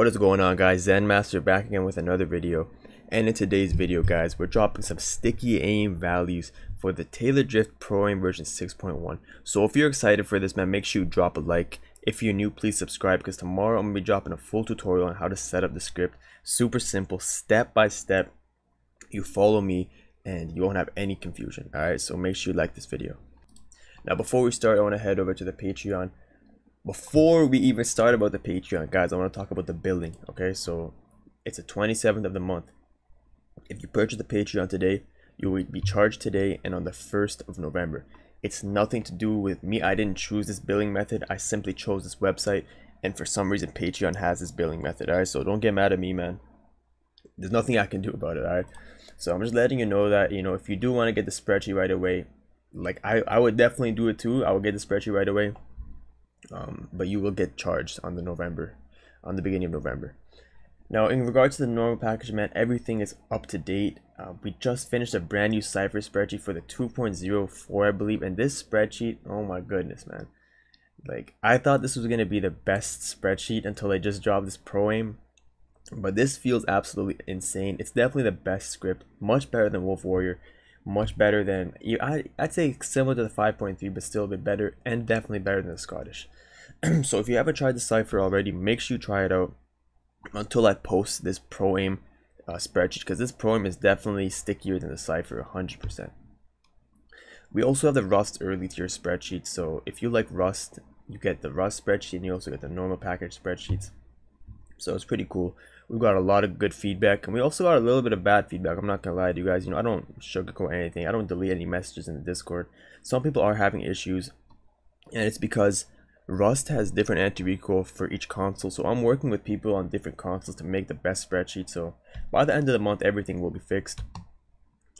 What is going on, guys? Zen Master back again with another video, and in today's video, guys, we're dropping some sticky aim values for the Taylor Drift Pro Aim version 6.1. So if you're excited for this, man, make sure you drop a like. If you're new, please subscribe, because tomorrow I'm gonna be dropping a full tutorial on how to set up the script. Super simple, step by step. You follow me and you won't have any confusion. All right, so make sure you like this video. Now before we start, I want to head over to the Patreon. Before we even start about the Patreon, guys, I want to talk about the billing. Okay, so it's the 27th of the month. If you purchase the Patreon today, you will be charged today and on the 1st of November. It's nothing to do with me. I didn't choose this billing method. I simply chose this website, and for some reason Patreon has this billing method. All right, so don't get mad at me, man. There's nothing I can do about it. All right, so I'm just letting you know that, you know, if you do want to get the spreadsheet right away, like I would definitely do it too. I would get the spreadsheet right away. But you will get charged on the beginning of November. Now, in regards to the normal package, man, everything is up to date. We just finished a brand new Cypher spreadsheet for the 2.04, I believe, and this spreadsheet, oh my goodness, man, like I thought this was gonna be the best spreadsheet until I just dropped this ProAim, but this feels absolutely insane. It's definitely the best script, much better than Wolf Warrior, much better than, I'd say similar to the 5.3, but still a bit better, and definitely better than the Scottish. So if you haven't tried the Cypher already, make sure you try it out until I post this ProAim spreadsheet, because this ProAim is definitely stickier than the Cypher 100%. We also have the Rust early tier spreadsheet, so if you like Rust, you get the Rust spreadsheet, and you also get the normal package spreadsheets. So it's pretty cool. We've got a lot of good feedback, and we also got a little bit of bad feedback. I'm not gonna lie to you guys. You know, I don't sugarcoat anything. I don't delete any messages in the Discord. Some people are having issues, and it's because Rust has different anti-recoil for each console. So I'm working with people on different consoles to make the best spreadsheet. So by the end of the month, everything will be fixed.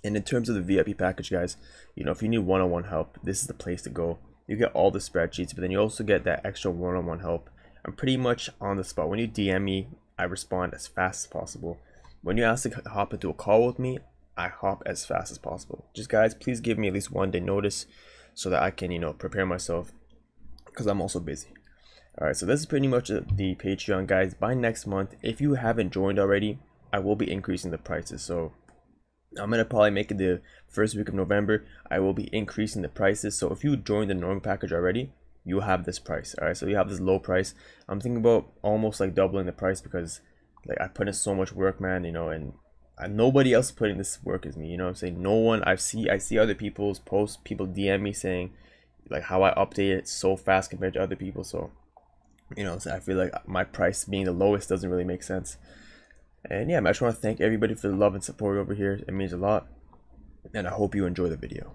And in terms of the VIP package, guys, you know, if you need one-on-one help, this is the place to go. You get all the spreadsheets, but then you also get that extra one-on-one help. I'm pretty much on the spot. When you DM me, I respond as fast as possible. When you ask to hop into a call with me, I hop as fast as possible. Just guys, please give me at least 1 day notice so that I can, you know, prepare myself, because I'm also busy. All right, so this is pretty much the Patreon, guys. By next month, if you haven't joined already, I will be increasing the prices. So I'm going to probably make it the first week of November. I will be increasing the prices. So if you joined the normal package already, you have this price. All right, so you have this low price. I'm thinking about almost like doubling the price, because like I put in so much work, man, you know, and nobody else put in this work as me, you know what I'm saying? No one. I see other people's posts, people DM me saying like how I update it so fast compared to other people. So, you know, so I feel like my price being the lowest doesn't really make sense. And yeah, I just want to thank everybody for the love and support over here. It means a lot, and I hope you enjoy the video.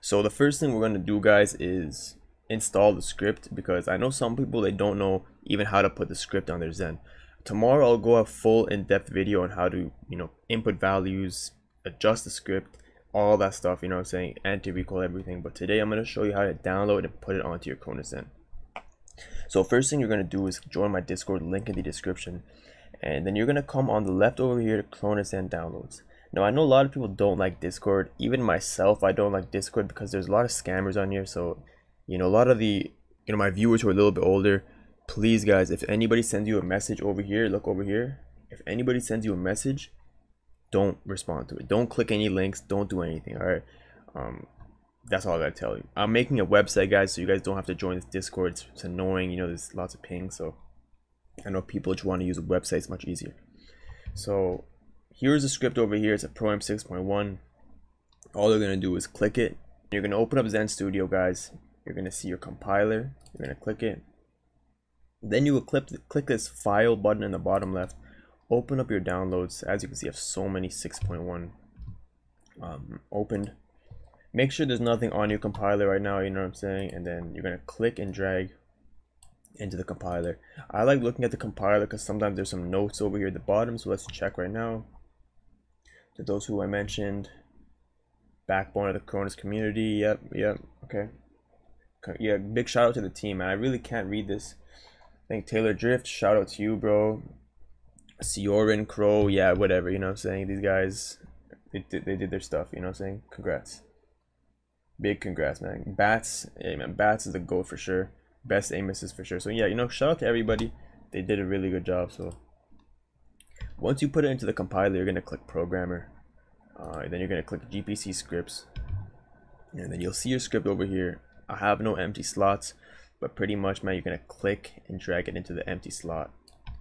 So the first thing we're going to do, guys, is install the script, because I know some people, they don't know even how to put the script on their Zen. Tomorrow I'll go a full in-depth video on how to, you know, input values, adjust the script, all that stuff, you know what I'm saying, anti-recoil, everything. But today I'm going to show you how to download and put it onto your Kona Zen. So first thing you're going to do is join my Discord, link in the description, and then you're going to come on the left over here to Kona Zen downloads. Now I know a lot of people don't like Discord, even myself, I don't like Discord, because there's a lot of scammers on here. So, you know, a lot of the, you know, my viewers who are a little bit older, please guys, if anybody sends you a message over here, look over here, if anybody sends you a message, don't respond to it. Don't click any links. Don't do anything. All right. That's all I gotta tell you. I'm making a website, guys, so you guys don't have to join this Discord. It's annoying. You know, there's lots of ping. So I know people just want to use a website. It's much easier. So here's the script over here. It's a ProAim 6.1. All they're going to do is click it. You're going to open up Zen Studio, guys. You're going to see your compiler. You're going to click it. Then you will click this file button in the bottom left. Open up your downloads. As you can see, I have so many 6.1 opened. Make sure there's nothing on your compiler right now, you know what I'm saying? And then you're going to click and drag into the compiler. I like looking at the compiler because sometimes there's some notes over here at the bottom. So let's check right now. To those who I mentioned, backbone of the Cronus community. Yep, yep, okay. Yeah, big shout out to the team, man. I really can't read this. I think Taylor Drift, shout out to you, bro. Ciorin, Crow, yeah, whatever, you know what I'm saying? These guys, they did their stuff, you know what I'm saying? Congrats. Big congrats, man. Bats, hey man, Bats is the GOAT for sure. Best aim assist for sure. So yeah, you know, shout out to everybody. They did a really good job, so Once you put it into the compiler, you're going to click Programmer, and then you're going to click GPC Scripts, and then you'll see your script over here. I have no empty slots, but pretty much, man, you're going to click and drag it into the empty slot,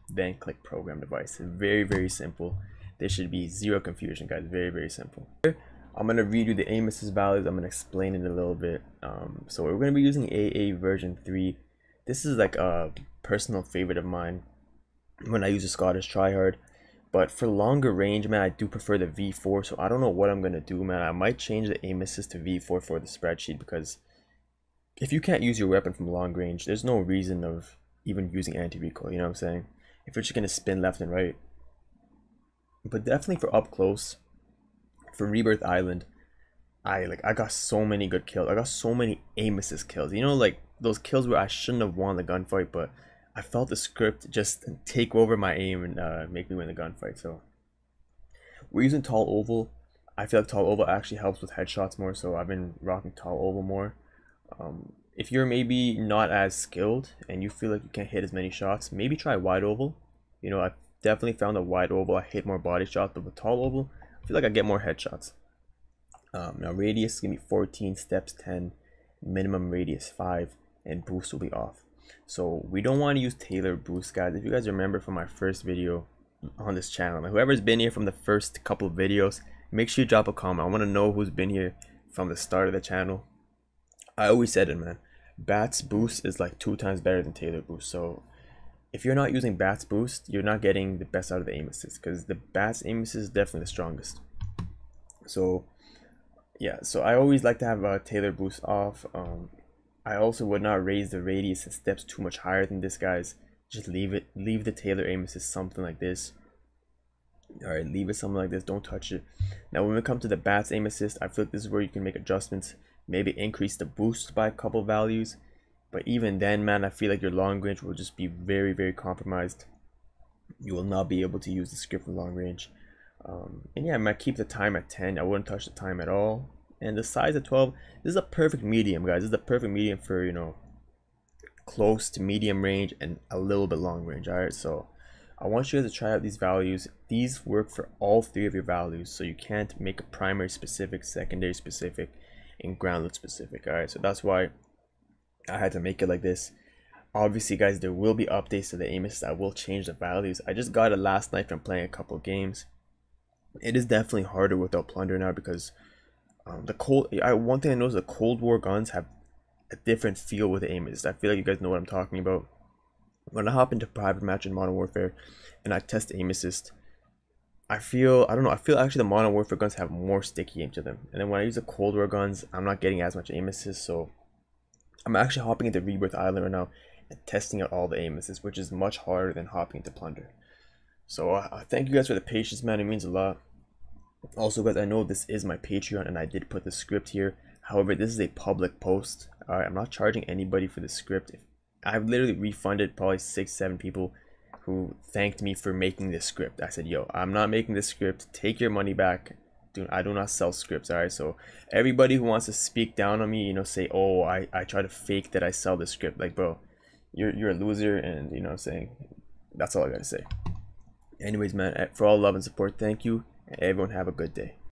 then click Program Device. Very, very simple. There should be zero confusion, guys. Very, very simple. I'm going to read you the aim assist values. I'm going to explain it a little bit. So we're going to be using AA version 3. This is like a personal favorite of mine when I use a Scottish tryhard. But for longer range, man, I do prefer the V4. So I don't know what I'm going to do, man. I might change the aim assist to V4 for the spreadsheet, because if you can't use your weapon from long range, there's no reason of even using anti-recoil. You know what I'm saying? If you're just going to spin left and right. But definitely for up close, for Rebirth Island, I got so many good kills. I got so many aim assist kills, you know, like those kills where I shouldn't have won the gunfight, but I felt the script just take over my aim and make me win the gunfight. So we're using tall oval. I feel like tall oval actually helps with headshots more, so I've been rocking tall oval more. If you're maybe not as skilled and you feel like you can't hit as many shots, maybe try wide oval. You know, I definitely found that wide oval, I hit more body shots, but with tall oval, I feel like I get more headshots. Now radius is gonna be 14, steps 10, minimum radius 5, and boost will be off. So we don't want to use Taylor boost, guys. If you guys remember from my first video on this channel, like whoever's been here from the first couple of videos, make sure you drop a comment. I want to know who's been here from the start of the channel. I always said it, man. Bats boost is like 2 times better than Taylor boost. So if you're not using Bats boost, you're not getting the best out of the aim assist, because the Bats aim assist is definitely the strongest. So yeah, so I always like to have a Taylor boost off. I also would not raise the radius and steps too much higher than this, guys. Just leave it, leave the Taylor aim assist something like this. All right, leave it something like this, don't touch it. Now when we come to the Bats aim assist, I feel like this is where you can make adjustments, maybe increase the boost by a couple values. But even then, man, I feel like your long range will just be very, very compromised. You will not be able to use the script for long range. And yeah, I might keep the time at 10. I wouldn't touch the time at all. And the size at 12. This is a perfect medium, guys. This is the perfect medium for, you know, close to medium range and a little bit long range. All right, so I want you guys to try out these values. These work for all 3 of your values. So you can't make a primary specific, secondary specific, and ground look specific. All right, so that's why I had to make it like this. Obviously, guys, there will be updates to the aim assist. I will change the values. I just got it last night from playing a couple of games. It is definitely harder without Plunder now, because one thing I noticed, the Cold War guns have a different feel with the aim assist. I feel like you guys know what I'm talking about. When I hop into private match in Modern Warfare and I test aim assist, I feel actually the Modern Warfare guns have more sticky aim to them. And then when I use the Cold War guns, I'm not getting as much aim assist, so I'm actually hopping into Rebirth Island right now and testing out all the aim assists, which is much harder than hopping into Plunder. So I thank you guys for the patience, man. It means a lot. Also, guys, I know this is my Patreon and I did put the script here. However, this is a public post. All right, I'm not charging anybody for the script. I've literally refunded probably 6-7 people who thanked me for making this script. I said, yo, I'm not making this script. Take your money back. Dude, I do not sell scripts. All right, so everybody who wants to speak down on me, you know, say, oh, I try to fake that I sell the script, like, bro, you're a loser. And you know what I'm saying, that's all I gotta say. Anyways, man, for all love and support, thank you, and everyone have a good day.